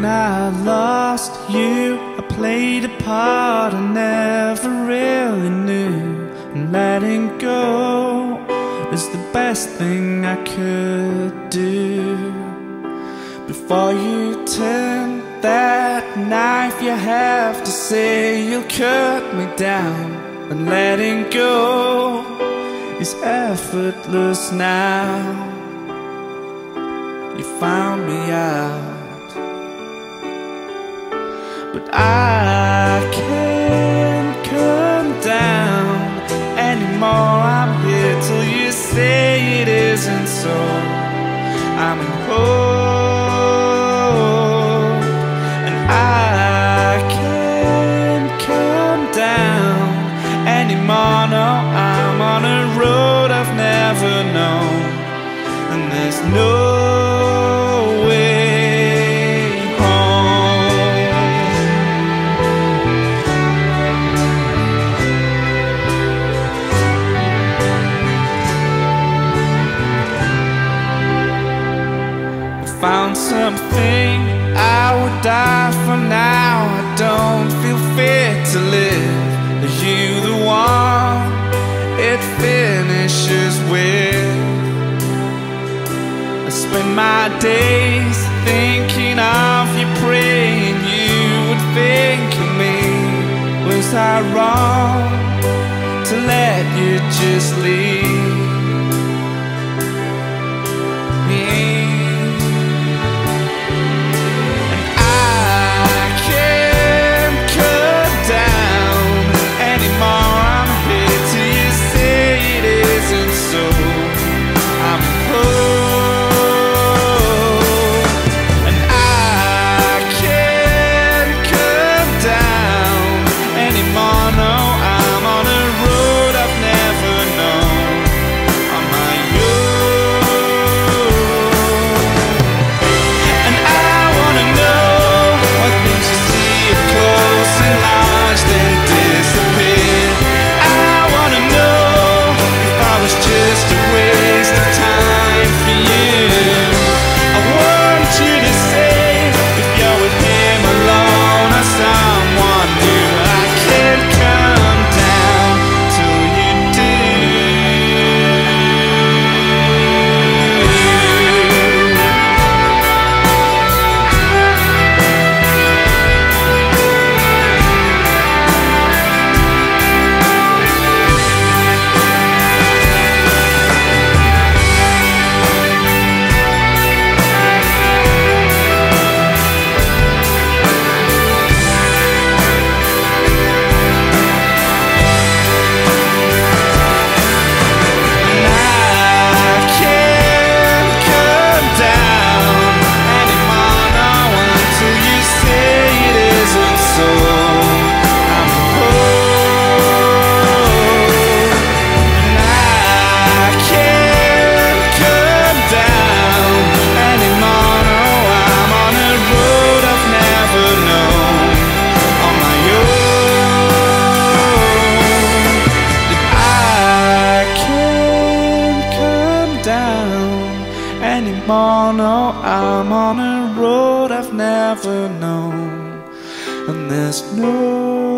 When I lost you, I played a part I never really knew, and letting go is the best thing I could do. Before you turn that knife, you have to say you'll cut me down, and letting go is effortless now. You found me out, but I can't come down anymore. I'm here till you say it isn't so. I'm in hope, and I can't come down anymore. No, I'm on a road I've never known, and there's no something I would die for now. I don't feel fit to live. Are you the one it finishes with? I spend my days thinking of you, praying you would think of me. Was I wrong to let you just leave? No, I'm on a road I've never known, and there's no